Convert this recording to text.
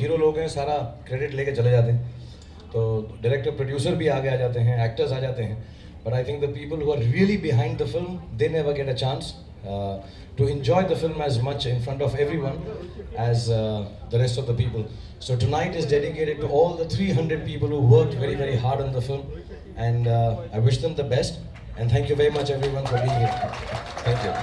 Hero लोग हैं, सारा क्रेडिट लेके चले जाते हैं। तो डायरेक्टर प्रोड्यूसर भी आगे आ जाते हैं, एक्टर्स आ जाते हैं, but I think the people who are really behind the film, they never get a chance to enjoy the film as much in front of everyone as the rest of the people. So tonight is dedicated to all the 300 people who worked very hard on the film, and I wish them the best, and thank you very much everyone for being here. Thank you.